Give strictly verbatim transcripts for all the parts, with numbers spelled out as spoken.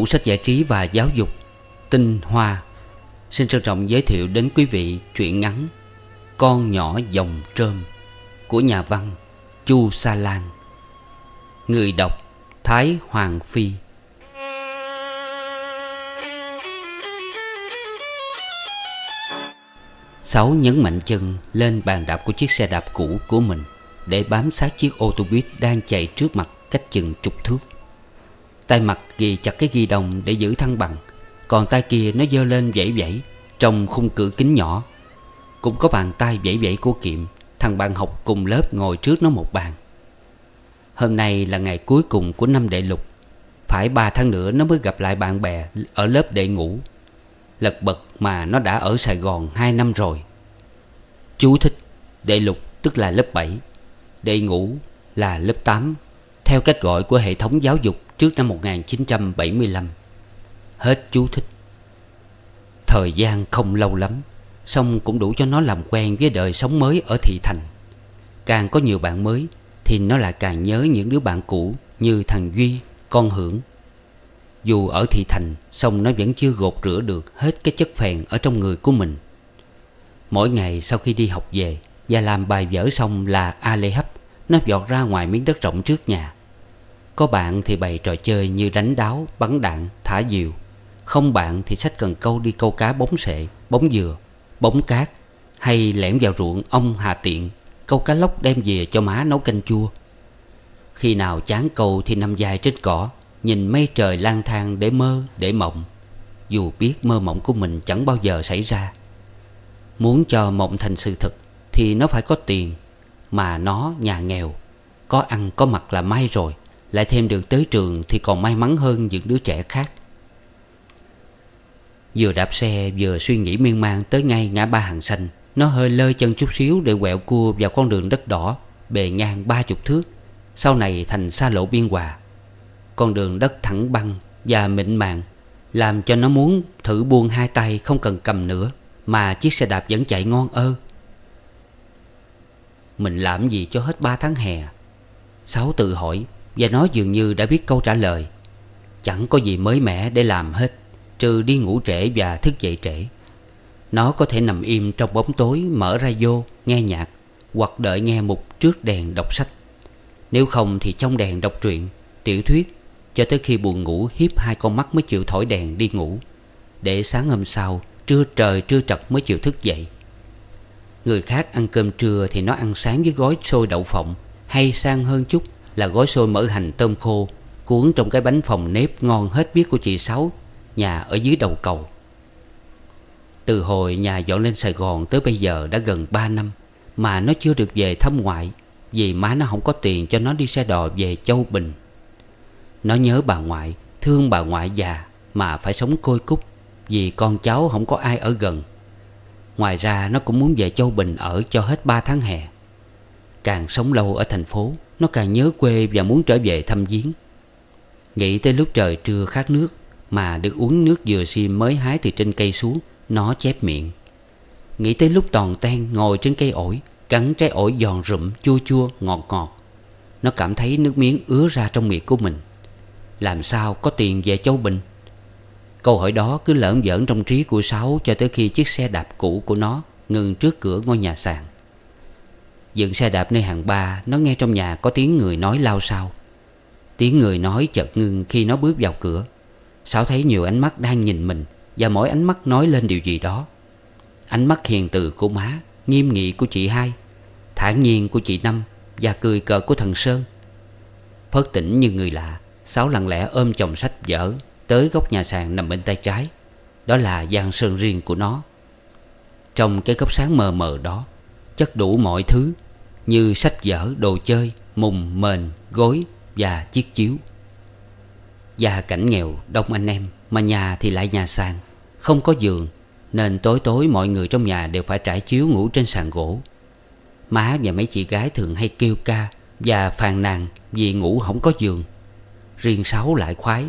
tủ sách giải trí và giáo dục Tinh Hoa xin trân trọng giới thiệu đến quý vị truyện ngắn Con nhỏ Giồng Trôm của nhà văn Chu Sa Lan. Người đọc Thái Hoàng Phi. Sáu nhấn mạnh chân lên bàn đạp của chiếc xe đạp cũ của mình để bám sát chiếc ô tô buýt đang chạy trước mặt cách chừng chục thước. Tay mặt ghi chặt cái ghi đồng để giữ thăng bằng, còn tay kia nó giơ lên vẫy vẫy trong khung cửa kính nhỏ. Cũng có bàn tay vẫy vẫy của Kiệm, thằng bạn học cùng lớp ngồi trước nó một bàn. Hôm nay là ngày cuối cùng của năm đệ lục, phải ba tháng nữa nó mới gặp lại bạn bè ở lớp đệ ngũ, lật bật mà nó đã ở Sài Gòn hai năm rồi. Chú thích: đệ lục tức là lớp bảy, đệ ngũ là lớp tám, theo cách gọi của hệ thống giáo dục trước năm một nghìn chín trăm bảy mươi lăm. Hết chú thích. Thời gian không lâu lắm, xong cũng đủ cho nó làm quen với đời sống mới ở thị thành. Càng có nhiều bạn mới thì nó lại càng nhớ những đứa bạn cũ như thằng Duy, con Hưởng. Dù ở thị thành, xong nó vẫn chưa gột rửa được hết cái chất phèn ở trong người của mình. Mỗi ngày sau khi đi học về và làm bài vở xong là a lê hấp, nó vọt ra ngoài miếng đất rộng trước nhà. Có bạn thì bày trò chơi như đánh đáo, bắn đạn, thả diều. Không bạn thì xách cần câu đi câu cá bóng sệ, bóng dừa, bóng cát, hay lẻn vào ruộng ông Hà Tiện câu cá lóc đem về cho má nấu canh chua. Khi nào chán câu thì nằm dài trên cỏ, nhìn mây trời lang thang để mơ, để mộng, dù biết mơ mộng của mình chẳng bao giờ xảy ra. Muốn cho mộng thành sự thật thì nó phải có tiền, mà nó nhà nghèo, có ăn có mặc là may rồi, lại thêm được tới trường thì còn may mắn hơn những đứa trẻ khác. Vừa đạp xe vừa suy nghĩ miên man tới ngay ngã ba Hàng Xanh, nó hơi lơi chân chút xíu để quẹo cua vào con đường đất đỏ bề ngang ba chục thước, sau này thành xa lộ Biên Hòa. Con đường đất thẳng băng và mịn màng làm cho nó muốn thử buông hai tay không cần cầm nữa, mà chiếc xe đạp vẫn chạy ngon ơ. Mình làm gì cho hết ba tháng hè? Sáu tự hỏi, và nó dường như đã biết câu trả lời. Chẳng có gì mới mẻ để làm hết, trừ đi ngủ trễ và thức dậy trễ. Nó có thể nằm im trong bóng tối, mở radio nghe nhạc, hoặc đợi nghe mục trước đèn đọc sách. Nếu không thì trong đèn đọc truyện, tiểu thuyết, cho tới khi buồn ngủ hiếp hai con mắt mới chịu thổi đèn đi ngủ, để sáng hôm sau trưa trời trưa trật mới chịu thức dậy. Người khác ăn cơm trưa thì nó ăn sáng với gói xôi đậu phộng, hay sang hơn chút là gói xôi mỡ hành tôm khô cuốn trong cái bánh phòng nếp ngon hết biết của chị Sáu, nhà ở dưới đầu cầu. Từ hồi nhà dọn lên Sài Gòn tới bây giờ đã gần ba năm mà nó chưa được về thăm ngoại, vì má nó không có tiền cho nó đi xe đò về Châu Bình. Nó nhớ bà ngoại, thương bà ngoại già mà phải sống côi cút vì con cháu không có ai ở gần. Ngoài ra nó cũng muốn về Châu Bình ở cho hết ba tháng hè. Càng sống lâu ở thành phố, nó càng nhớ quê và muốn trở về thăm viếng. Nghĩ tới lúc trời trưa khát nước mà được uống nước dừa xiêm mới hái từ trên cây xuống, nó chép miệng. Nghĩ tới lúc toàn ten ngồi trên cây ổi, cắn trái ổi giòn rụm chua chua ngọt ngọt, nó cảm thấy nước miếng ứa ra trong miệng của mình. Làm sao có tiền về Châu Bình? Câu hỏi đó cứ lởn vởn trong trí của Sáu cho tới khi chiếc xe đạp cũ của nó ngừng trước cửa ngôi nhà sàn. Dựng xe đạp nơi hàng ba, nó nghe trong nhà có tiếng người nói lao xao. Tiếng người nói chợt ngưng khi nó bước vào cửa. Sáu thấy nhiều ánh mắt đang nhìn mình, và mỗi ánh mắt nói lên điều gì đó. Ánh mắt hiền từ của má, nghiêm nghị của chị Hai, thản nhiên của chị Năm và cười cợt của thằng Sơn. Phớt tỉnh như người lạ, Sáu lặng lẽ ôm chồng sách vở tới góc nhà sàn nằm bên tay trái. Đó là gian sơn riêng của nó. Trong cái góc sáng mờ mờ đó chất đủ mọi thứ như sách vở, đồ chơi, mùng, mền, gối và chiếc chiếu. Gia cảnh nghèo, đông anh em, mà nhà thì lại nhà sàn, không có giường, nên tối tối mọi người trong nhà đều phải trải chiếu ngủ trên sàn gỗ. Má và mấy chị gái thường hay kêu ca và phàn nàn vì ngủ không có giường. Riêng Sáu lại khoái.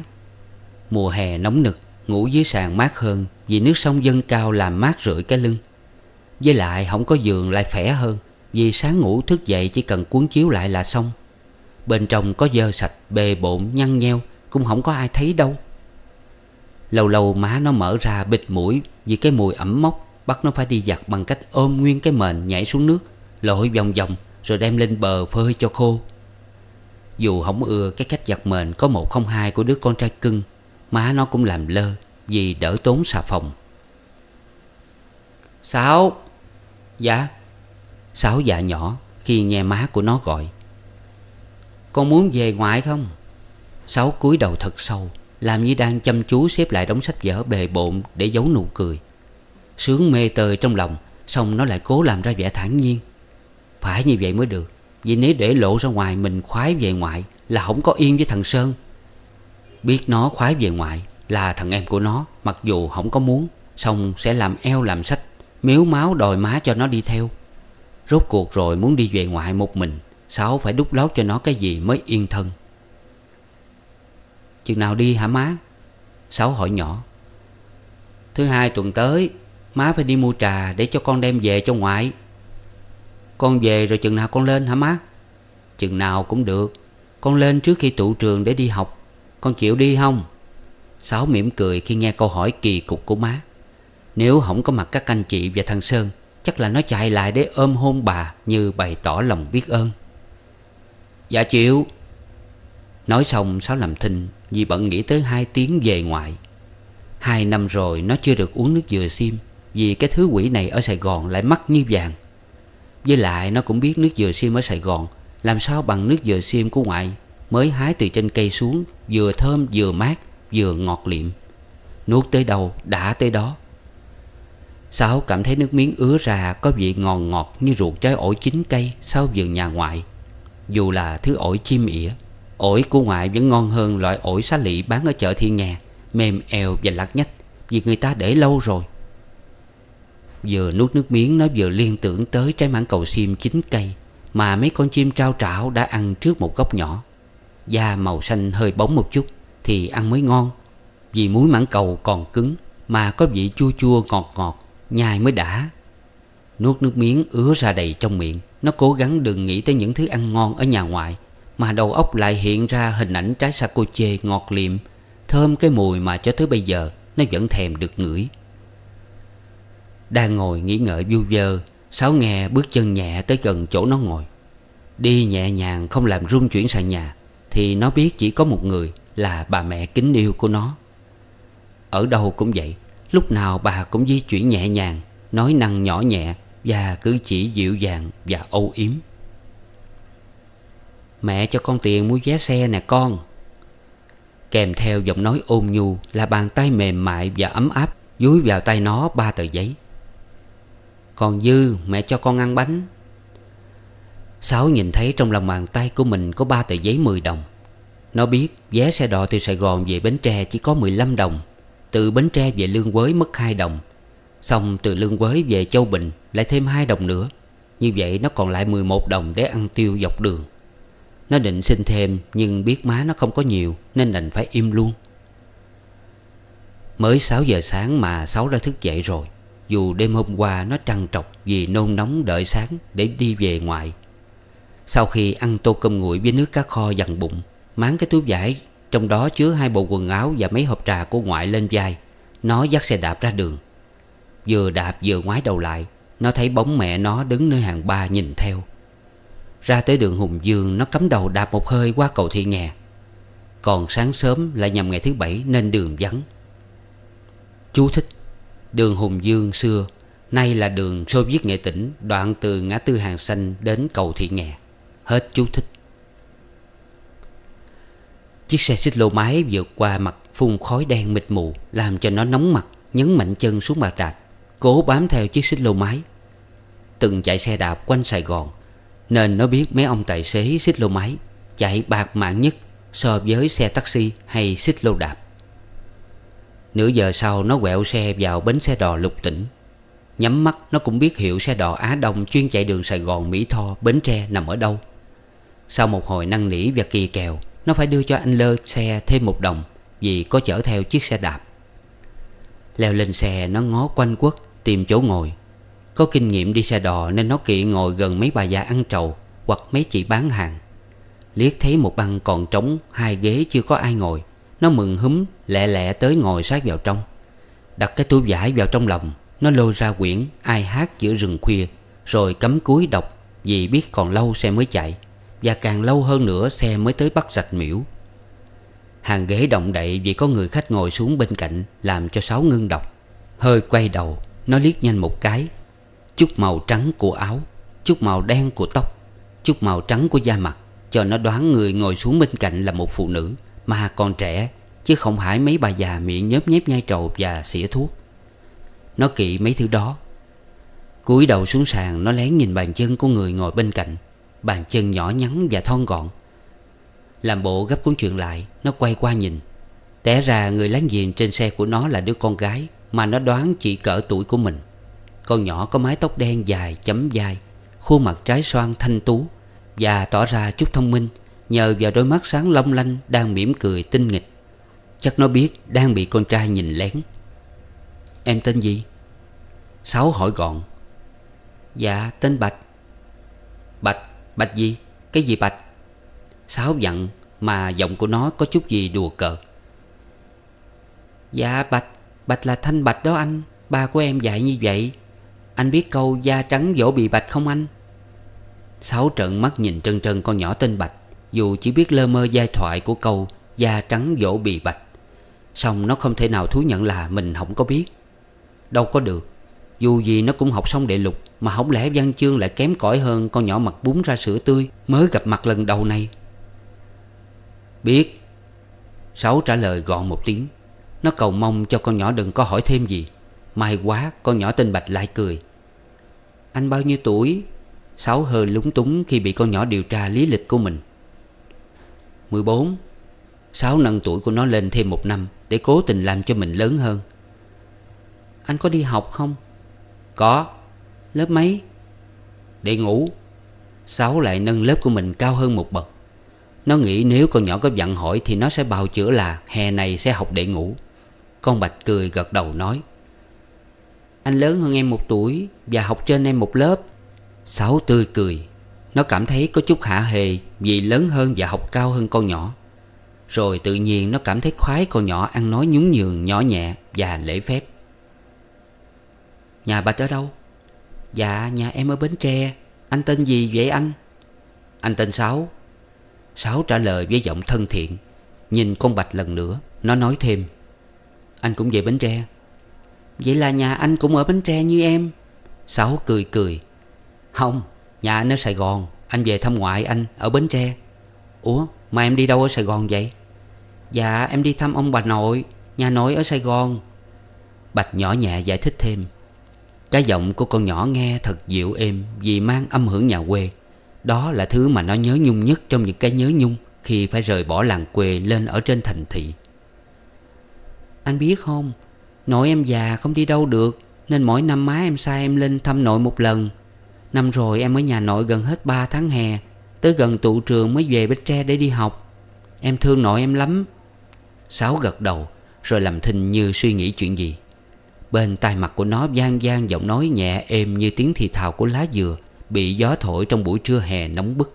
Mùa hè nóng nực, ngủ dưới sàn mát hơn vì nước sông dâng cao làm mát rượi cái lưng. Với lại không có giường lại khỏe hơn, vì sáng ngủ thức dậy chỉ cần cuốn chiếu lại là xong. Bên trong có dơ sạch, bề bộn, nhăn nheo, cũng không có ai thấy đâu. Lâu lâu má nó mở ra bịt mũi vì cái mùi ẩm mốc, bắt nó phải đi giặt bằng cách ôm nguyên cái mền nhảy xuống nước, lội vòng vòng rồi đem lên bờ phơi cho khô. Dù không ưa cái cách giặt mền có một không hai của đứa con trai cưng, má nó cũng làm lơ vì đỡ tốn xà phòng. Sáu. Dạ. Sáu dạ nhỏ khi nghe má của nó gọi. Con muốn về ngoại không? Sáu cúi đầu thật sâu, làm như đang chăm chú xếp lại đống sách vở bề bộn để giấu nụ cười. Sướng mê tơi trong lòng, xong nó lại cố làm ra vẻ thản nhiên. Phải như vậy mới được, vì nếu để lộ ra ngoài mình khoái về ngoại là không có yên với thằng Sơn. Biết nó khoái về ngoại là thằng em của nó, mặc dù không có muốn, xong sẽ làm eo làm sách, mếu máu đòi má cho nó đi theo. Rốt cuộc rồi muốn đi về ngoại một mình, Sáu phải đút lót cho nó cái gì mới yên thân. Chừng nào đi hả má? Sáu hỏi nhỏ. Thứ hai tuần tới, má phải đi mua trà để cho con đem về cho ngoại. Con về rồi chừng nào con lên hả má? Chừng nào cũng được, con lên trước khi tụ trường để đi học. Con chịu đi không? Sáu mỉm cười khi nghe câu hỏi kỳ cục của má. Nếu không có mặt các anh chị và thằng Sơn, chắc là nó chạy lại để ôm hôn bà như bày tỏ lòng biết ơn. Dạ chịu. Nói xong Sáu làm thinh vì bận nghĩ tới hai tiếng về ngoại. Hai năm rồi nó chưa được uống nước dừa sim, vì cái thứ quỷ này ở Sài Gòn lại mắc như vàng. Với lại nó cũng biết nước dừa sim ở Sài Gòn làm sao bằng nước dừa sim của ngoại, mới hái từ trên cây xuống, vừa thơm vừa mát vừa ngọt liệm. Nuốt tới đâu đã tới đó. Sáu cảm thấy nước miếng ứa ra, có vị ngọt ngọt như ruột trái ổi chín cây sau vườn nhà ngoại. Dù là thứ ổi chim ỉa, ổi của ngoại vẫn ngon hơn loại ổi xá lị bán ở chợ Thị Nghè, mềm eo và lạt nhách vì người ta để lâu rồi. Vừa nuốt nước miếng, nó vừa liên tưởng tới trái mãng cầu sim chín cây mà mấy con chim trao trảo đã ăn trước một góc nhỏ. Da màu xanh hơi bóng một chút thì ăn mới ngon, vì muối mãng cầu còn cứng mà có vị chua chua ngọt ngọt, nhai mới đã. Nuốt nước miếng ứa ra đầy trong miệng, nó cố gắng đừng nghĩ tới những thứ ăn ngon ở nhà ngoại, mà đầu óc lại hiện ra hình ảnh trái sacoche ngọt liệm, thơm cái mùi mà cho tới bây giờ nó vẫn thèm được ngửi. Đang ngồi nghĩ ngợi vu vơ, Sáu nghe bước chân nhẹ tới gần chỗ nó ngồi. Đi nhẹ nhàng không làm rung chuyển sàn nhà, thì nó biết chỉ có một người, là bà mẹ kính yêu của nó. Ở đâu cũng vậy, lúc nào bà cũng di chuyển nhẹ nhàng, nói năng nhỏ nhẹ và cử chỉ dịu dàng và âu yếm. Mẹ cho con tiền mua vé xe nè con. Kèm theo giọng nói ôn nhu là bàn tay mềm mại và ấm áp dúi vào tay nó ba tờ giấy. Còn dư mẹ cho con ăn bánh. Sáu nhìn thấy trong lòng bàn tay của mình có ba tờ giấy mười đồng. Nó biết vé xe đò từ Sài Gòn về Bến Tre chỉ có mười lăm đồng, từ Bến Tre về Lương Quới mất hai đồng, xong từ Lương Quới về Châu Bình lại thêm hai đồng nữa. Như vậy nó còn lại mười một đồng để ăn tiêu dọc đường. Nó định xin thêm nhưng biết má nó không có nhiều nên đành phải im luôn. Mới sáu giờ sáng mà Sáu đã thức dậy rồi. Dù đêm hôm qua nó trằn trọc vì nôn nóng đợi sáng để đi về ngoại. Sau khi ăn tô cơm nguội với nước cá kho dằn bụng, máng cái túi vải trong đó chứa hai bộ quần áo và mấy hộp trà của ngoại lên vai, nó dắt xe đạp ra đường. Vừa đạp vừa ngoái đầu lại, nó thấy bóng mẹ nó đứng nơi hàng ba nhìn theo. Ra tới đường Hùng Vương, nó cắm đầu đạp một hơi qua cầu Thị Nghè. Còn sáng sớm lại nhằm ngày thứ bảy nên đường vắng. Chú thích: đường Hùng Vương xưa nay là đường Sơ Viết Nghệ Tĩnh, đoạn từ ngã tư Hàng Xanh đến cầu Thị Nghè. Hết chú thích. Chiếc xe xích lô máy vượt qua mặt phun khói đen mịt mù, làm cho nó nóng mặt, nhấn mạnh chân xuống bàn đạp, cố bám theo chiếc xích lô máy. Từng chạy xe đạp quanh Sài Gòn nên nó biết mấy ông tài xế xích lô máy chạy bạc mạng nhất so với xe taxi hay xích lô đạp. Nửa giờ sau nó quẹo xe vào bến xe đò Lục Tỉnh. Nhắm mắt nó cũng biết hiệu xe đò Á Đông chuyên chạy đường Sài Gòn, Mỹ Tho, Bến Tre nằm ở đâu. Sau một hồi năn nỉ và kỳ kèo, nó phải đưa cho anh Lơ xe thêm một đồng vì có chở theo chiếc xe đạp. Leo lên xe, nó ngó quanh quất tìm chỗ ngồi. Có kinh nghiệm đi xe đò nên nó kỵ ngồi gần mấy bà già ăn trầu hoặc mấy chị bán hàng. Liếc thấy một băng còn trống, hai ghế chưa có ai ngồi, Nó mừng húm lẹ lẹ tới ngồi sát vào trong, đặt cái túi vải vào trong lòng. Nó lôi ra quyển Ai Hát Giữa Rừng Khuya, rồi cắm cúi đọc, vì biết còn lâu xe mới chạy, và càng lâu hơn nữa xe mới tới Bắc Rạch Miễu. Hàng ghế động đậy vì có người khách ngồi xuống bên cạnh, làm cho Sáu ngưng đọc. Hơi quay đầu, nó liếc nhanh một cái. Chút màu trắng của áo, chút màu đen của tóc, chút màu trắng của da mặt cho nó đoán người ngồi xuống bên cạnh là một phụ nữ, mà còn trẻ, chứ không phải mấy bà già miệng nhớp nhép nhai trầu và xỉa thuốc. Nó kỵ mấy thứ đó. Cúi đầu xuống sàn, nó lén nhìn bàn chân của người ngồi bên cạnh. Bàn chân nhỏ nhắn và thon gọn. Làm bộ gấp cuốn chuyện lại, nó quay qua nhìn. Té ra người láng giềng trên xe của nó là đứa con gái mà nó đoán chỉ cỡ tuổi của mình. Con nhỏ có mái tóc đen dài chấm vai, khuôn mặt trái xoan thanh tú và tỏ ra chút thông minh nhờ vào đôi mắt sáng long lanh đang mỉm cười tinh nghịch. Chắc nó biết đang bị con trai nhìn lén. Em tên gì? Sáu hỏi gọn. Dạ tên Bạch. Bạch? Bạch gì? Cái gì Bạch? Sáu dặn mà giọng của nó có chút gì đùa cợt. Dạ Bạch, Bạch là Thanh Bạch đó anh. Ba của em dạy như vậy. Anh biết câu da trắng dỗ bị bạch không anh? Sáu trợn mắt nhìn trân trân con nhỏ tên Bạch, dù chỉ biết lơ mơ giai thoại của câu da trắng dỗ bị bạch. Xong nó không thể nào thú nhận là mình không có biết. Đâu có được. Dù gì nó cũng học xong đại lục, mà không lẽ văn chương lại kém cỏi hơn con nhỏ mặt bún ra sữa tươi mới gặp mặt lần đầu này. Biết. Sáu trả lời gọn một tiếng. Nó cầu mong cho con nhỏ đừng có hỏi thêm gì. May quá con nhỏ tên Bạch lại cười. Anh bao nhiêu tuổi? Sáu hơi lúng túng khi bị con nhỏ điều tra lý lịch của mình. Mười bốn. Sáu nâng tuổi của nó lên thêm một năm để cố tình làm cho mình lớn hơn. Anh có đi học không? Có. Lớp mấy? Để ngủ. Sáu lại nâng lớp của mình cao hơn một bậc. Nó nghĩ nếu con nhỏ có dặn hỏi thì nó sẽ bào chữa là hè này sẽ học để ngủ. Con Bạch cười gật đầu nói. Anh lớn hơn em một tuổi và học trên em một lớp. Sáu tươi cười. Nó cảm thấy có chút hạ hề vì lớn hơn và học cao hơn con nhỏ. Rồi tự nhiên nó cảm thấy khoái con nhỏ ăn nói nhún nhường, nhỏ nhẹ và lễ phép. Nhà Bạch ở đâu? Dạ nhà em ở Bến Tre. Anh tên gì vậy anh? Anh tên Sáu. Sáu trả lời với giọng thân thiện. Nhìn con Bạch lần nữa, nó nói thêm. Anh cũng về Bến Tre. Vậy là nhà anh cũng ở Bến Tre như em. Sáu cười cười. Không, nhà anh ở Sài Gòn. Anh về thăm ngoại anh ở Bến Tre. Ủa mà em đi đâu ở Sài Gòn vậy? Dạ em đi thăm ông bà nội. Nhà nội ở Sài Gòn. Bạch nhỏ nhẹ giải thích thêm. Cái giọng của con nhỏ nghe thật dịu êm vì mang âm hưởng nhà quê. Đó là thứ mà nó nhớ nhung nhất trong những cái nhớ nhung khi phải rời bỏ làng quê lên ở trên thành thị. Anh biết không, nội em già không đi đâu được, nên mỗi năm má em sai em lên thăm nội một lần. Năm rồi em ở nhà nội gần hết ba tháng hè, tới gần tụ trường mới về Bến Tre để đi học. Em thương nội em lắm. Sáu gật đầu rồi làm thinh như suy nghĩ chuyện gì. Bên tai mặt của nó vang vang giọng nói nhẹ êm như tiếng thì thào của lá dừa bị gió thổi trong buổi trưa hè nóng bức.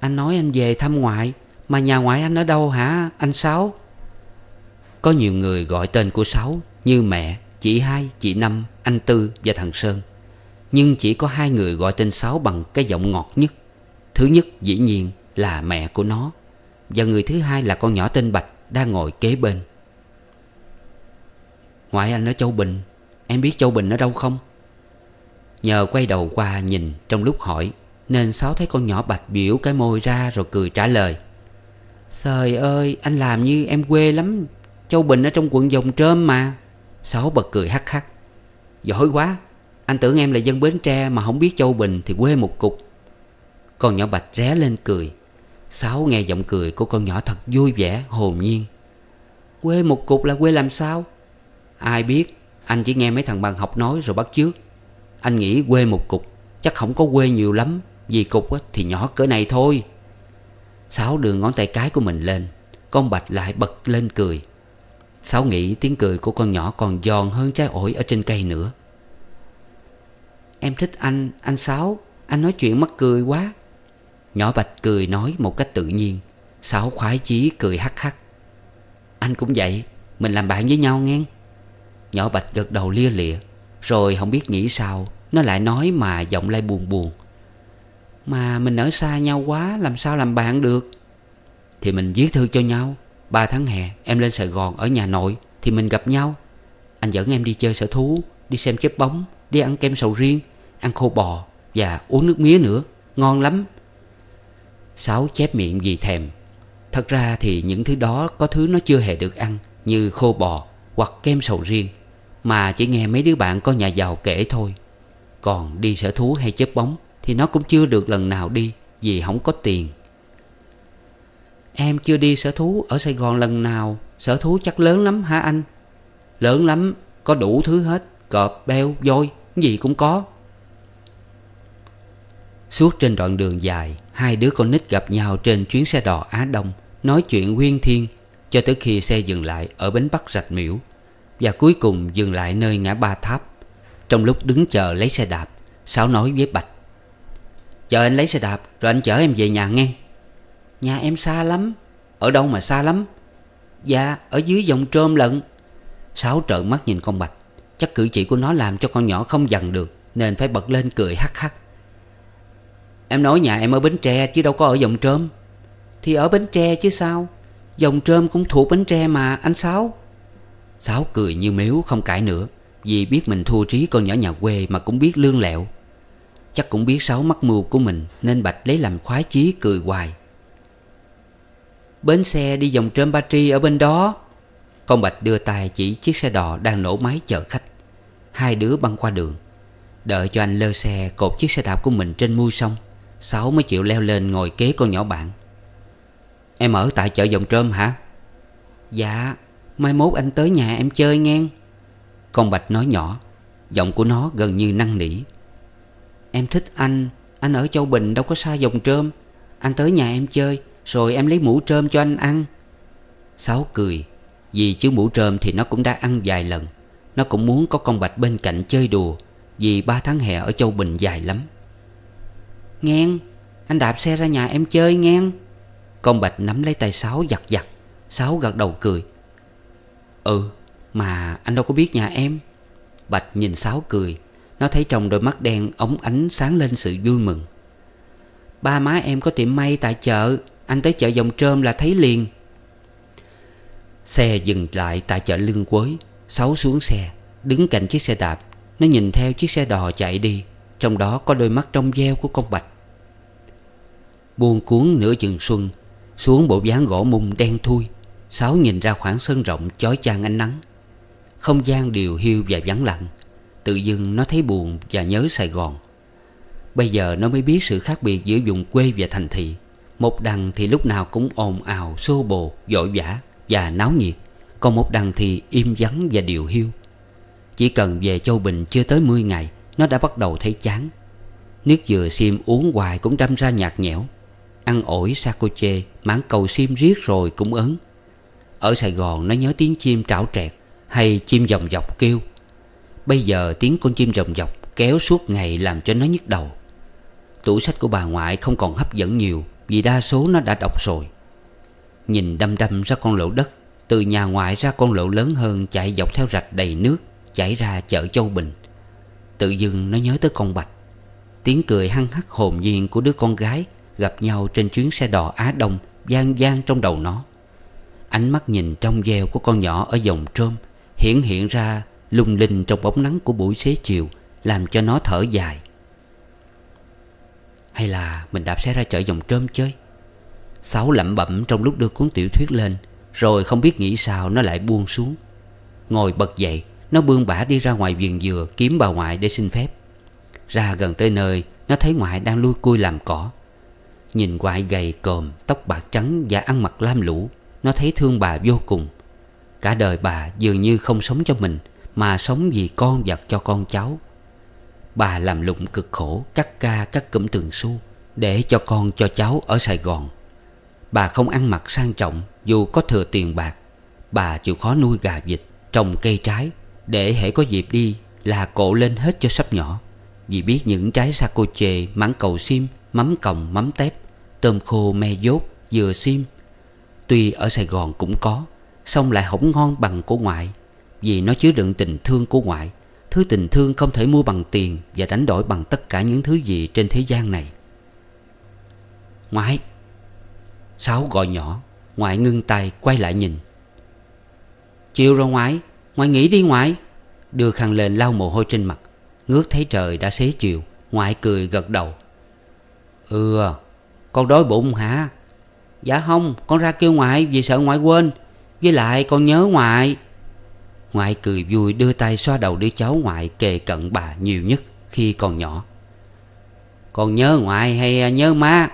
Anh nói anh về thăm ngoại, mà nhà ngoại anh ở đâu hả anh Sáu? Có nhiều người gọi tên của Sáu như mẹ, chị Hai, chị Năm, anh Tư và thằng Sơn. Nhưng chỉ có hai người gọi tên Sáu bằng cái giọng ngọt nhất. Thứ nhất dĩ nhiên là mẹ của nó, và người thứ hai là con nhỏ tên Bạch đang ngồi kế bên. Ngoại anh ở Châu Bình. Em biết Châu Bình ở đâu không? Nhờ quay đầu qua nhìn trong lúc hỏi nên Sáu thấy con nhỏ Bạch biểu cái môi ra rồi cười trả lời. Trời ơi, anh làm như em quê lắm. Châu Bình ở trong quận Giồng Trôm mà. Sáu bật cười hắc hắc. Giỏi quá, anh tưởng em là dân Bến Tre mà không biết Châu Bình thì quê một cục. Con nhỏ Bạch ré lên cười. Sáu nghe giọng cười của con nhỏ thật vui vẻ, hồn nhiên. Quê một cục là quê làm sao? Ai biết, anh chỉ nghe mấy thằng bạn học nói rồi bắt chước. Anh nghĩ quê một cục chắc không có quê nhiều lắm, vì cục thì nhỏ cỡ này thôi. Sáu đưa ngón tay cái của mình lên. Con Bạch lại bật lên cười. Sáu nghĩ tiếng cười của con nhỏ còn giòn hơn trái ổi ở trên cây nữa. Em thích anh, anh Sáu. Anh nói chuyện mắc cười quá. Nhỏ Bạch cười nói một cách tự nhiên. Sáu khoái chí cười hắc hắc. Anh cũng vậy, mình làm bạn với nhau nghe. Nhỏ Bạch gật đầu lia lịa, rồi không biết nghĩ sao nó lại nói mà giọng lại buồn buồn. Mà mình ở xa nhau quá, làm sao làm bạn được? Thì mình viết thư cho nhau. Ba tháng hè em lên Sài Gòn ở nhà nội thì mình gặp nhau. Anh dẫn em đi chơi sở thú, đi xem chép bóng, đi ăn kem sầu riêng, ăn khô bò và uống nước mía nữa, ngon lắm. Sáu chép miệng vì thèm. Thật ra thì những thứ đó có thứ nó chưa hề được ăn, như khô bò hoặc kem sầu riêng, mà chỉ nghe mấy đứa bạn có nhà giàu kể thôi. Còn đi sở thú hay chớp bóng thì nó cũng chưa được lần nào đi, vì không có tiền. Em chưa đi sở thú ở Sài Gòn lần nào. Sở thú chắc lớn lắm hả anh? Lớn lắm, có đủ thứ hết, cọp, beo, voi, gì cũng có. Suốt trên đoạn đường dài, hai đứa con nít gặp nhau trên chuyến xe đò Á Đông, nói chuyện huyên thiên cho tới khi xe dừng lại ở bến Bắc Rạch Miễu, và cuối cùng dừng lại nơi ngã ba Tháp. Trong lúc đứng chờ lấy xe đạp, Sáu nói với Bạch: Chờ anh lấy xe đạp rồi anh chở em về nhà nghe. Nhà em xa lắm. Ở đâu mà xa lắm? Dạ ở dưới Giồng Trôm lận. Sáu trợn mắt nhìn con Bạch. Chắc cử chỉ của nó làm cho con nhỏ không dằn được, nên phải bật lên cười hắc hắc. Em nói nhà em ở Bến Tre chứ đâu có ở Giồng Trôm. Thì ở Bến Tre chứ sao, Giồng Trôm cũng thuộc Bến Tre mà anh Sáu. Sáu cười như mếu không cãi nữa, vì biết mình thua trí con nhỏ nhà quê mà cũng biết lương lẹo. Chắc cũng biết Sáu mắc mưu của mình nên Bạch lấy làm khoái chí cười hoài. Bến xe đi Giồng Trôm Ba Tri ở bên đó. Con Bạch đưa tay chỉ chiếc xe đò đang nổ máy chở khách. Hai đứa băng qua đường. Đợi cho anh lơ xe cột chiếc xe đạp của mình trên mui xong, Sáu mới chịu leo lên ngồi kế con nhỏ bạn. Em ở tại chợ Giồng Trôm hả? Dạ, mai mốt anh tới nhà em chơi nghe. Con Bạch nói nhỏ, giọng của nó gần như năn nỉ. Em thích anh, anh ở Châu Bình đâu có xa Giồng Trôm. Anh tới nhà em chơi, rồi em lấy mũ trôm cho anh ăn. Sáu cười, vì chứ mũ trôm thì nó cũng đã ăn vài lần. Nó cũng muốn có con Bạch bên cạnh chơi đùa, vì ba tháng hè ở Châu Bình dài lắm. Nghe, anh đạp xe ra nhà em chơi nghe. Con Bạch nắm lấy tay Sáu giật giật. Sáu gật đầu cười. Ừ, mà anh đâu có biết nhà em. Bạch nhìn Sáu cười. Nó thấy trong đôi mắt đen óng ánh sáng lên sự vui mừng. Ba má em có tiệm may tại chợ, anh tới chợ Giồng Trôm là thấy liền. Xe dừng lại tại chợ Lương Quới. Sáu xuống xe, đứng cạnh chiếc xe đạp. Nó nhìn theo chiếc xe đò chạy đi, trong đó có đôi mắt trong veo của con Bạch. Buông cuốn nửa chừng xuân, xuống bộ dáng gỗ mùng đen thui. Sáu nhìn ra khoảng sân rộng chói chang ánh nắng. Không gian điều hiu và vắng lặng. Tự dưng nó thấy buồn và nhớ Sài Gòn. Bây giờ nó mới biết sự khác biệt giữa vùng quê và thành thị. Một đằng thì lúc nào cũng ồn ào, xô bồ, vội vã và náo nhiệt, còn một đằng thì im vắng và điều hiu. Chỉ cần về Châu Bình chưa tới mười ngày, nó đã bắt đầu thấy chán. Nước dừa xiêm uống hoài cũng đâm ra nhạt nhẽo. Ăn ổi sa cô chê, mãng cầu xiêm riết rồi cũng ớn. Ở Sài Gòn nó nhớ tiếng chim trảo trẹt hay chim dòng dọc kêu. Bây giờ tiếng con chim rồng dọc kéo suốt ngày làm cho nó nhức đầu. Tủ sách của bà ngoại không còn hấp dẫn nhiều, vì đa số nó đã đọc rồi. Nhìn đăm đăm ra con lộ đất, từ nhà ngoại ra con lộ lớn hơn chạy dọc theo rạch đầy nước, chảy ra chợ Châu Bình. Tự dưng nó nhớ tới con Bạch. Tiếng cười hăng hắc hồn nhiên của đứa con gái gặp nhau trên chuyến xe đò Á Đông vang vang trong đầu nó. Ánh mắt nhìn trong veo của con nhỏ ở Giồng Trôm hiển hiện ra lung linh trong bóng nắng của buổi xế chiều, làm cho nó thở dài. Hay là mình đạp xe ra chợ Giồng Trôm chơi? Sáu lẩm bẩm trong lúc đưa cuốn tiểu thuyết lên, rồi không biết nghĩ sao nó lại buông xuống. Ngồi bật dậy, nó bươn bả đi ra ngoài vườn dừa kiếm bà ngoại để xin phép. Ra gần tới nơi, nó thấy ngoại đang lui cui làm cỏ. Nhìn ngoại gầy còm, tóc bạc trắng và ăn mặc lam lũ, nó thấy thương bà vô cùng. Cả đời bà dường như không sống cho mình, mà sống vì con vật cho con cháu. Bà làm lụng cực khổ, cắt ca cắt cụm từng xu để cho con cho cháu ở Sài Gòn. Bà không ăn mặc sang trọng dù có thừa tiền bạc. Bà chịu khó nuôi gà vịt, trồng cây trái, để hễ có dịp đi là cộ lên hết cho sắp nhỏ. Vì biết những trái sa cô chê, mãng cầu xiêm, mắm còng, mắm tép, tôm khô, me dốt, dừa xiêm Tuy ở Sài Gòn cũng có, song lại không ngon bằng của ngoại, vì nó chứa đựng tình thương của ngoại, thứ tình thương không thể mua bằng tiền và đánh đổi bằng tất cả những thứ gì trên thế gian này. Ngoại! Sáu gọi nhỏ. Ngoại ngưng tay quay lại nhìn. Chiều rồi ngoại, ngoại nghỉ đi ngoại. Đưa khăn lên lau mồ hôi trên mặt. Ngước thấy trời đã xế chiều. Ngoại cười gật đầu. Ừ, con đói bụng hả? Dạ không, con ra kêu ngoại vì sợ ngoại quên. Với lại con nhớ ngoại. Ngoại cười vui đưa tay xoa đầu đứa cháu ngoại kề cận bà nhiều nhất khi còn nhỏ. Con nhớ ngoại hay nhớ má?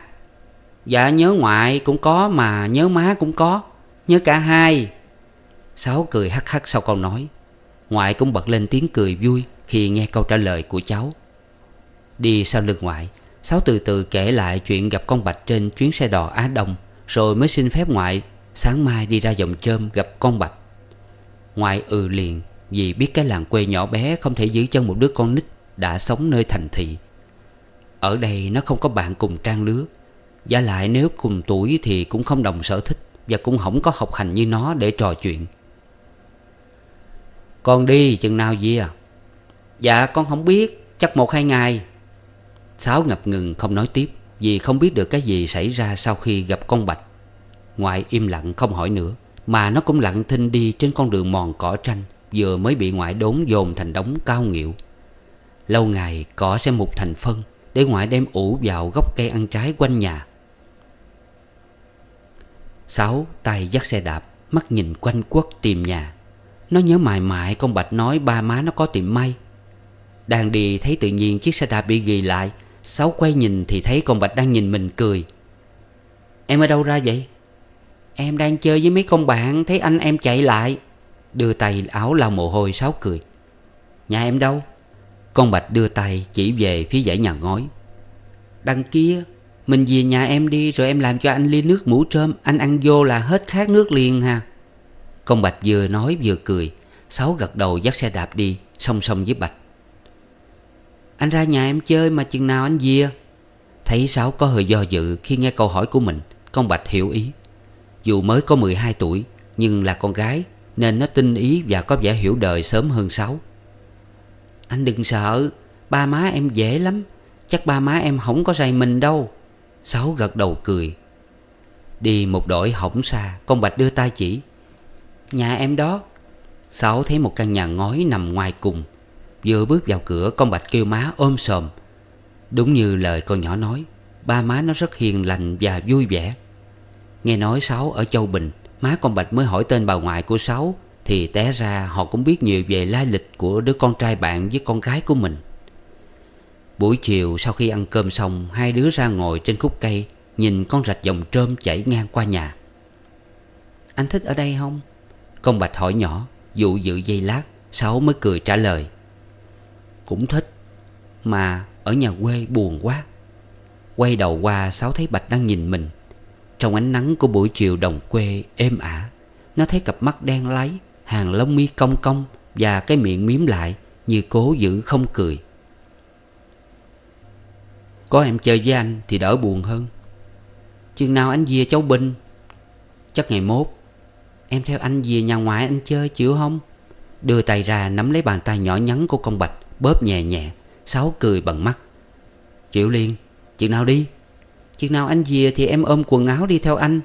Dạ nhớ ngoại cũng có mà nhớ má cũng có. Nhớ cả hai. Sáu cười hắc hắc sau câu nói. Ngoại cũng bật lên tiếng cười vui khi nghe câu trả lời của cháu. Đi sau lưng ngoại, Sáu từ từ kể lại chuyện gặp con Bạch trên chuyến xe đò Á Đông, rồi mới xin phép ngoại sáng mai đi ra Giồng Trôm gặp con Bạch. Ngoại ừ liền vì biết cái làng quê nhỏ bé không thể giữ chân một đứa con nít đã sống nơi thành thị. Ở đây nó không có bạn cùng trang lứa, vả lại nếu cùng tuổi thì cũng không đồng sở thích, và cũng không có học hành như nó để trò chuyện. Con đi chừng nào vậy à? Dạ con không biết, chắc một hai ngày. Sáu ngập ngừng không nói tiếp, vì không biết được cái gì xảy ra sau khi gặp con Bạch. Ngoại im lặng không hỏi nữa, mà nó cũng lặng thinh đi trên con đường mòn cỏ tranh vừa mới bị ngoại đốn dồn thành đống cao nghịu. Lâu ngày cỏ sẽ mục thành phân, để ngoại đem ủ vào gốc cây ăn trái quanh nhà. Sáu tay dắt xe đạp, mắt nhìn quanh quất tìm nhà. Nó nhớ mài mại con Bạch nói ba má nó có tiệm may. Đang đi thấy tự nhiên chiếc xe đạp bị ghì lại. Sáu quay nhìn thì thấy con Bạch đang nhìn mình cười. Em ở đâu ra vậy? Em đang chơi với mấy con bạn, thấy anh em chạy lại. Đưa tay áo lau mồ hôi, Sáu cười. Nhà em đâu? Con Bạch đưa tay chỉ về phía dãy nhà ngói. Đằng kia. Mình về nhà em đi, rồi em làm cho anh ly nước mũ trơm, anh ăn vô là hết khát nước liền ha. Con Bạch vừa nói vừa cười. Sáu gật đầu dắt xe đạp đi song song với Bạch. Anh ra nhà em chơi mà chừng nào anh về? Thấy Sáu có hơi do dự khi nghe câu hỏi của mình, con Bạch hiểu ý. Dù mới có mười hai tuổi nhưng là con gái nên nó tinh ý và có vẻ hiểu đời sớm hơn Sáu. Anh đừng sợ, ba má em dễ lắm, chắc ba má em không có rầy mình đâu. Sáu gật đầu cười. Đi một đội hổng xa, con Bạch đưa tay chỉ. Nhà em đó. Sáu thấy một căn nhà ngói nằm ngoài cùng. Vừa bước vào cửa, con Bạch kêu má ôm sòm. Đúng như lời con nhỏ nói, ba má nó rất hiền lành và vui vẻ. Nghe nói Sáu ở Châu Bình, má con Bạch mới hỏi tên bà ngoại của Sáu, thì té ra họ cũng biết nhiều về lai lịch của đứa con trai bạn với con gái của mình. Buổi chiều sau khi ăn cơm xong, hai đứa ra ngồi trên khúc cây nhìn con rạch Giồng Trôm chảy ngang qua nhà. Anh thích ở đây không? Con Bạch hỏi nhỏ. Dụ dự giây lát, Sáu mới cười trả lời. Cũng thích, mà ở nhà quê buồn quá. Quay đầu qua, Sáu thấy Bạch đang nhìn mình. Trong ánh nắng của buổi chiều đồng quê êm ả, nó thấy cặp mắt đen láy, hàng lông mi cong cong và cái miệng mím lại như cố giữ không cười. Có em chơi với anh thì đỡ buồn hơn. Chừng nào anh về Châu Bình? Chắc ngày mốt. Em theo anh về nhà ngoại anh chơi chịu không? Đưa tay ra nắm lấy bàn tay nhỏ nhắn của con Bạch, bóp nhẹ nhẹ. Sáu cười bằng mắt. Chịu liền. Chừng nào đi? Chừng nào anh về thì em ôm quần áo đi theo anh.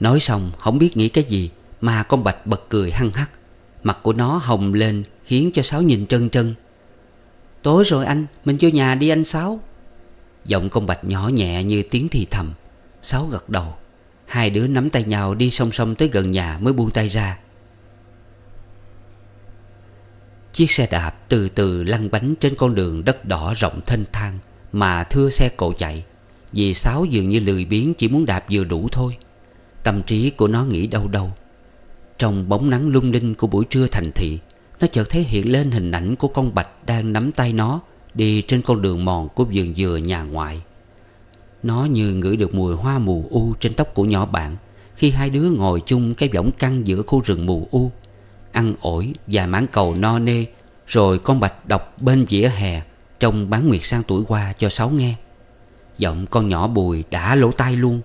Nói xong không biết nghĩ cái gì mà con Bạch bật cười hăng hắc. Mặt của nó hồng lên khiến cho Sáu nhìn trân trân. Tối rồi anh, mình vô nhà đi anh Sáu. Giọng con Bạch nhỏ nhẹ như tiếng thì thầm. Sáu gật đầu. Hai đứa nắm tay nhau đi song song tới gần nhà mới buông tay ra. Chiếc xe đạp từ từ lăn bánh trên con đường đất đỏ rộng thênh thang mà thưa xe cộ chạy. Vì Sáu dường như lười biếng, chỉ muốn đạp vừa đủ thôi. Tâm trí của nó nghĩ đâu đâu. Trong bóng nắng lung linh của buổi trưa thành thị, nó chợt thấy hiện lên hình ảnh của con Bạch đang nắm tay nó đi trên con đường mòn của vườn dừa nhà ngoại. Nó như ngửi được mùi hoa mù u trên tóc của nhỏ bạn khi hai đứa ngồi chung cái võng căng giữa khu rừng mù u, ăn ổi và mãn cầu no nê. Rồi con Bạch đọc bên vỉa hè trong bán nguyệt sang tuổi qua cho Sáu nghe. Giọng con nhỏ Bùi đã lỗ tai luôn.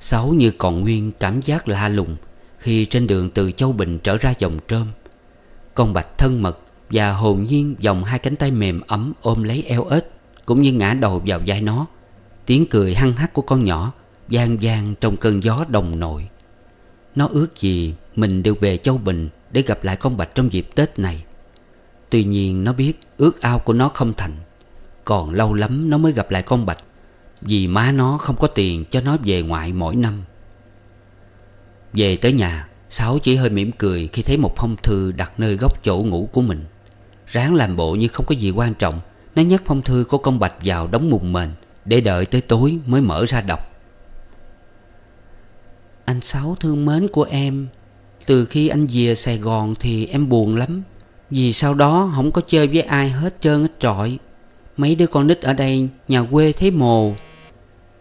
Sáu như còn nguyên cảm giác lạ lùng khi trên đường từ Châu Bình trở ra Giồng Trôm. Con Bạch thân mật và hồn nhiên vòng hai cánh tay mềm ấm ôm lấy eo ếch, cũng như ngã đầu vào vai nó. Tiếng cười hăng hắc của con nhỏ vang vang trong cơn gió đồng nội. Nó ước gì mình được về Châu Bình để gặp lại con Bạch trong dịp Tết này. Tuy nhiên nó biết ước ao của nó không thành. Còn lâu lắm nó mới gặp lại con Bạch, vì má nó không có tiền cho nó về ngoại mỗi năm. Về tới nhà, Sáu chỉ hơi mỉm cười khi thấy một phong thư đặt nơi góc chỗ ngủ của mình. Ráng làm bộ như không có gì quan trọng, nó nhét phong thư của con Bạch vào đống mùng mền để đợi tới tối mới mở ra đọc. Anh Sáu thương mến của em, từ khi anh về Sài Gòn thì em buồn lắm, vì sau đó không có chơi với ai hết trơn hết trọi. Mấy đứa con nít ở đây nhà quê thấy mồ.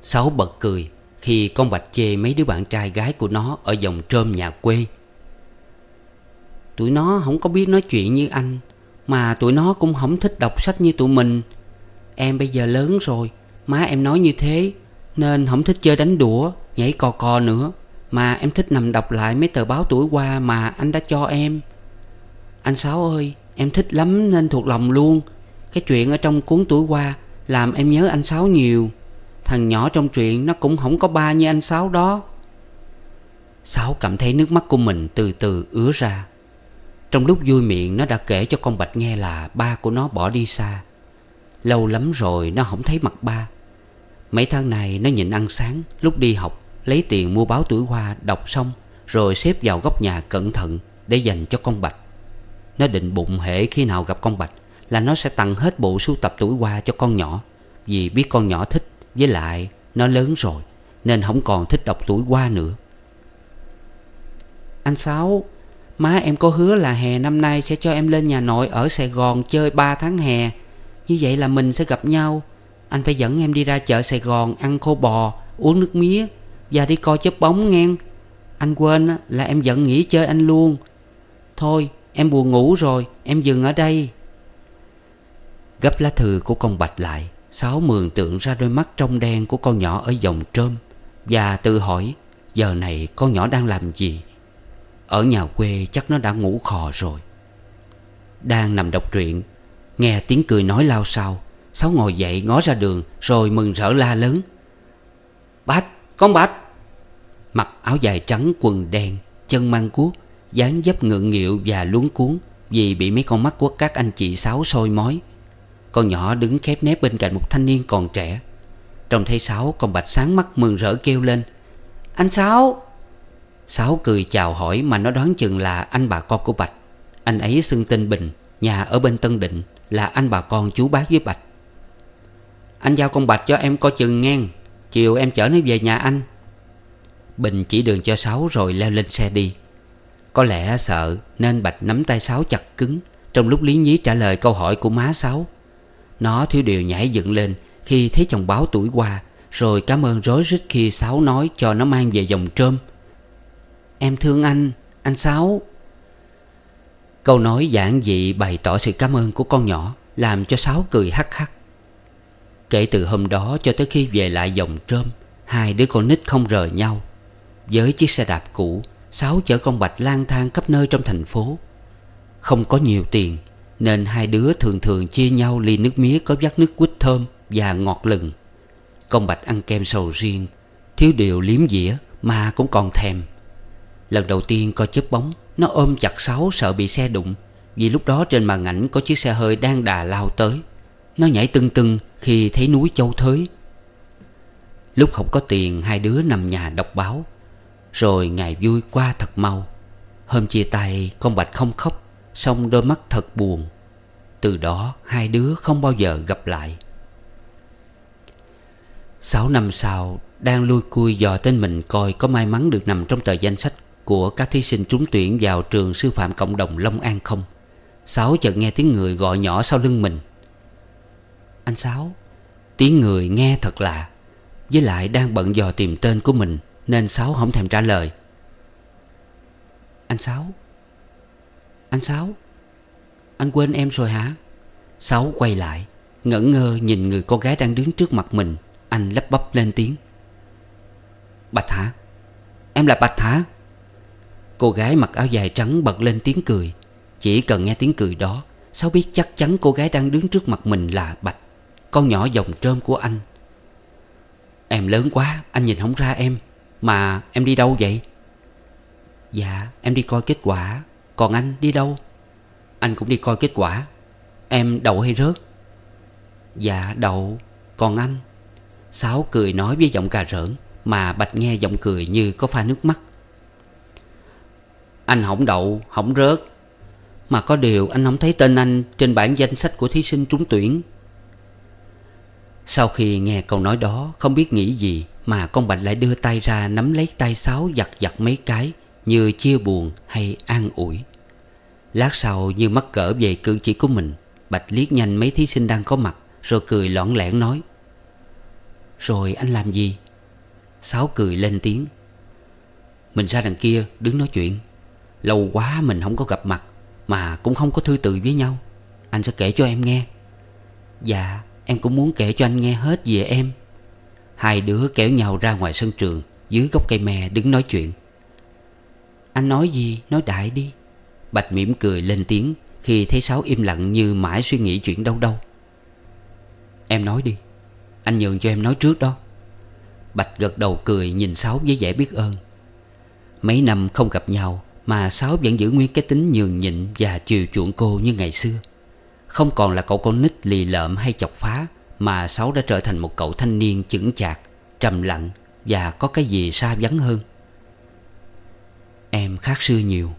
Sáu bật cười khi con Bạch chê mấy đứa bạn trai gái của nó ở Giồng Trôm nhà quê. Tụi nó không có biết nói chuyện như anh, mà tụi nó cũng không thích đọc sách như tụi mình. Em bây giờ lớn rồi, má em nói như thế, nên không thích chơi đánh đũa, nhảy cò cò nữa, mà em thích nằm đọc lại mấy tờ báo tuổi qua mà anh đã cho em. Anh Sáu ơi, em thích lắm nên thuộc lòng luôn. Cái chuyện ở trong cuốn tuổi qua làm em nhớ anh Sáu nhiều. Thằng nhỏ trong chuyện nó cũng không có ba như anh Sáu đó. Sáu cảm thấy nước mắt của mình từ từ ứa ra. Trong lúc vui miệng, nó đã kể cho con Bạch nghe là ba của nó bỏ đi xa. Lâu lắm rồi nó không thấy mặt ba. Mấy tháng này nó nhịn ăn sáng lúc đi học, lấy tiền mua báo tuổi hoa đọc xong rồi xếp vào góc nhà cẩn thận để dành cho con Bạch. Nó định bụng hễ khi nào gặp con Bạch là nó sẽ tặng hết bộ sưu tập tuổi hoa cho con nhỏ, vì biết con nhỏ thích, với lại nó lớn rồi nên không còn thích đọc tuổi hoa nữa. Anh Sáu, má em có hứa là hè năm nay sẽ cho em lên nhà nội ở Sài Gòn chơi ba tháng hè. Như vậy là mình sẽ gặp nhau. Anh phải dẫn em đi ra chợ Sài Gòn ăn khô bò, uống nước mía và đi coi chớp bóng nghe. Anh quên là em dẫn nghỉ chơi anh luôn. Thôi em buồn ngủ rồi, em dừng ở đây. Gấp lá thư của con Bạch lại, Sáu mường tượng ra đôi mắt trong đen của con nhỏ ở Giồng Trôm và tự hỏi giờ này con nhỏ đang làm gì. Ở nhà quê chắc nó đã ngủ khò rồi. Đang nằm đọc truyện, nghe tiếng cười nói lao xao, Sáu ngồi dậy ngó ra đường rồi mừng rỡ la lớn. Bạch, con Bạch! Mặc áo dài trắng quần đen, chân mang cuốc, dáng dấp ngượng nghịu và luống cuống vì bị mấy con mắt của các anh chị Sáu soi mói. Con nhỏ đứng khép nép bên cạnh một thanh niên còn trẻ. Trông thấy Sáu, con Bạch sáng mắt mừng rỡ kêu lên. Anh Sáu! Sáu cười chào hỏi mà nó đoán chừng là anh bà con của Bạch. Anh ấy xưng tên Bình, nhà ở bên Tân Định, là anh bà con chú bác với Bạch. Anh giao con Bạch cho em coi chừng nghe, chiều em chở nó về nhà anh. Bình chỉ đường cho Sáu rồi leo lên xe đi. Có lẽ sợ nên Bạch nắm tay Sáu chặt cứng trong lúc lý nhí trả lời câu hỏi của má Sáu. Nó thiếu điều nhảy dựng lên khi thấy chồng báo tuổi qua, rồi cảm ơn rối rít khi Sáu nói cho nó mang về Giồng Trôm. Em thương anh, anh Sáu. Câu nói giản dị bày tỏ sự cảm ơn của con nhỏ, làm cho Sáu cười hắc hắc. Kể từ hôm đó cho tới khi về lại Giồng Trôm, hai đứa con nít không rời nhau. Với chiếc xe đạp cũ, Sáu chở con Bạch lang thang khắp nơi trong thành phố. Không có nhiều tiền nên hai đứa thường thường chia nhau ly nước mía có vắt nước quýt thơm và ngọt lừng. Con Bạch ăn kem sầu riêng, thiếu điều liếm dĩa mà cũng còn thèm. Lần đầu tiên coi chớp bóng, nó ôm chặt Sáu sợ bị xe đụng, vì lúc đó trên màn ảnh có chiếc xe hơi đang đà lao tới. Nó nhảy tưng tưng khi thấy núi Châu Thới. Lúc không có tiền, hai đứa nằm nhà đọc báo. Rồi ngày vui qua thật mau. Hôm chia tay, con Bạch không khóc, song đôi mắt thật buồn. Từ đó hai đứa không bao giờ gặp lại. Sáu năm sau, đang lui cui dò tên mình coi có may mắn được nằm trong tờ danh sách của các thí sinh trúng tuyển vào trường sư phạm cộng đồng Long An không, Sáu chợt nghe tiếng người gọi nhỏ sau lưng mình. Anh Sáu! Tiếng người nghe thật lạ, với lại đang bận dò tìm tên của mình nên Sáu không thèm trả lời. Anh Sáu! Anh Sáu! Anh quên em rồi hả? Sáu quay lại, ngẩn ngơ nhìn người cô gái đang đứng trước mặt mình. Anh lắp bắp lên tiếng. Bạch hả? Em là Bạch hả? Cô gái mặc áo dài trắng bật lên tiếng cười. Chỉ cần nghe tiếng cười đó, Sáu biết chắc chắn cô gái đang đứng trước mặt mình là Bạch, con nhỏ Giồng Trôm của anh. Em lớn quá, anh nhìn không ra em. Mà em đi đâu vậy? Dạ, em đi coi kết quả. Còn anh đi đâu? Anh cũng đi coi kết quả. Em đậu hay rớt? Dạ, đậu. Còn anh? Sáu cười nói với giọng cà rỡn, mà Bạch nghe giọng cười như có pha nước mắt. Anh không đậu, không rớt. Mà có điều anh không thấy tên anh trên bảng danh sách của thí sinh trúng tuyển. Sau khi nghe câu nói đó, không biết nghĩ gì mà con Bạch lại đưa tay ra nắm lấy tay Sáu giặt giặt mấy cái, như chia buồn hay an ủi. Lát sau như mắc cỡ về cử chỉ của mình, Bạch liếc nhanh mấy thí sinh đang có mặt, rồi cười lõng lẻn nói: Rồi anh làm gì? Sáu cười lên tiếng: Mình ra đằng kia đứng nói chuyện. Lâu quá mình không có gặp mặt, mà cũng không có thư từ với nhau. Anh sẽ kể cho em nghe. Dạ, em cũng muốn kể cho anh nghe hết về em. Hai đứa kéo nhau ra ngoài sân trường, dưới gốc cây me đứng nói chuyện. Anh nói gì nói đại đi. Bạch mỉm cười lên tiếng khi thấy Sáu im lặng như mãi suy nghĩ chuyện đâu đâu. Em nói đi, anh nhường cho em nói trước đó. Bạch gật đầu cười nhìn Sáu với vẻ biết ơn. Mấy năm không gặp nhau mà Sáu vẫn giữ nguyên cái tính nhường nhịn và chiều chuộng cô như ngày xưa. Không còn là cậu con nít lì lợm hay chọc phá, mà Sáu đã trở thành một cậu thanh niên chững chạc, trầm lặng và có cái gì xa vắng hơn. Em khác xưa nhiều.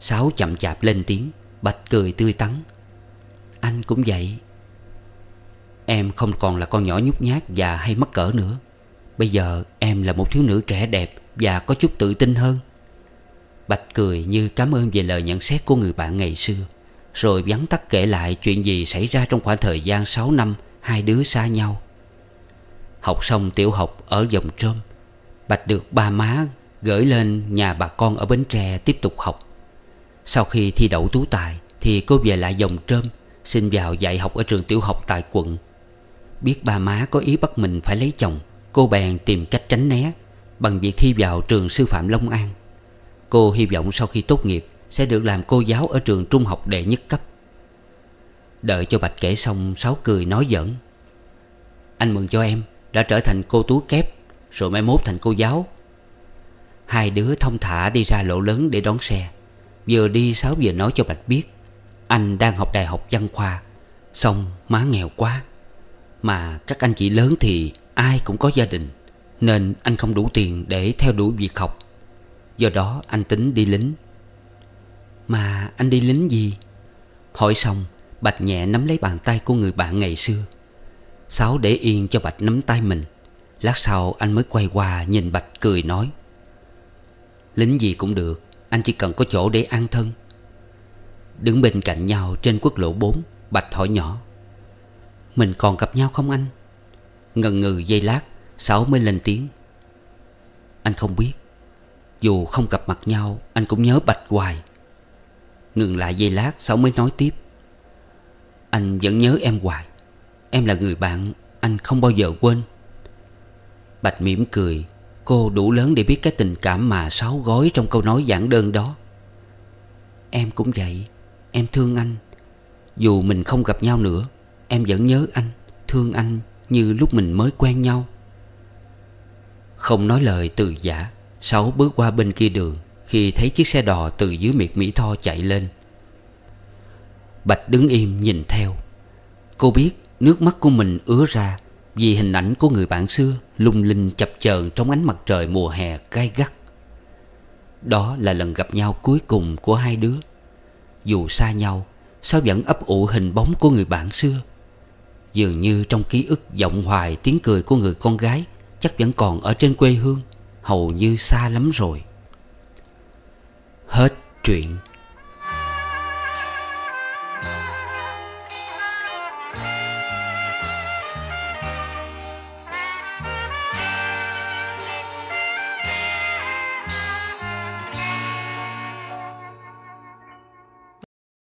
Sáu chậm chạp lên tiếng. Bạch cười tươi tắn. Anh cũng vậy. Em không còn là con nhỏ nhút nhát và hay mắc cỡ nữa. Bây giờ em là một thiếu nữ trẻ đẹp và có chút tự tin hơn. Bạch cười như cảm ơn về lời nhận xét của người bạn ngày xưa, rồi vắn tắt kể lại chuyện gì xảy ra trong khoảng thời gian sáu năm hai đứa xa nhau. Học xong tiểu học ở Giồng Trôm, Bạch được ba má gửi lên nhà bà con ở Bến Tre tiếp tục học. Sau khi thi đậu tú tài thì cô về lại Giồng Trôm, xin vào dạy học ở trường tiểu học tại quận. Biết ba má có ý bắt mình phải lấy chồng, cô bèn tìm cách tránh né bằng việc thi vào trường Sư Phạm Long An. Cô hy vọng sau khi tốt nghiệp sẽ được làm cô giáo ở trường trung học đệ nhất cấp. Đợi cho Bạch kể xong, Sáu cười nói giỡn. Anh mừng cho em, đã trở thành cô tú kép, rồi mai mốt thành cô giáo. Hai đứa thông thả đi ra lộ lớn để đón xe. Vừa đi Sáu vừa nói cho Bạch biết anh đang học đại học văn khoa. Xong má nghèo quá, mà các anh chị lớn thì ai cũng có gia đình, nên anh không đủ tiền để theo đuổi việc học. Do đó anh tính đi lính. Mà anh đi lính gì? Hỏi xong Bạch nhẹ nắm lấy bàn tay của người bạn ngày xưa. Sáu để yên cho Bạch nắm tay mình. Lát sau anh mới quay qua nhìn Bạch cười nói. Lính gì cũng được, anh chỉ cần có chỗ để an thân. Đứng bên cạnh nhau trên quốc lộ bốn, Bạch hỏi nhỏ. Mình còn gặp nhau không anh? Ngần ngừ giây lát, Sáu mới lên tiếng. Anh không biết. Dù không gặp mặt nhau, anh cũng nhớ Bạch hoài. Ngừng lại giây lát, Sáu mới nói tiếp. Anh vẫn nhớ em hoài. Em là người bạn anh không bao giờ quên. Bạch mỉm cười. Cô đủ lớn để biết cái tình cảm mà Sáu gói trong câu nói giản đơn đó. Em cũng vậy. Em thương anh. Dù mình không gặp nhau nữa, em vẫn nhớ anh, thương anh như lúc mình mới quen nhau. Không nói lời từ giả, Sáu bước qua bên kia đường khi thấy chiếc xe đò từ dưới miệt Mỹ Tho chạy lên. Bạch đứng im nhìn theo. Cô biết nước mắt của mình ứa ra vì hình ảnh của người bạn xưa lung linh chập chờn trong ánh mặt trời mùa hè gay gắt. Đó là lần gặp nhau cuối cùng của hai đứa. Dù xa nhau, Sáu vẫn ấp ủ hình bóng của người bạn xưa. Dường như trong ký ức giọng hoài tiếng cười của người con gái chắc vẫn còn ở trên quê hương, hầu như xa lắm rồi. Hết truyện.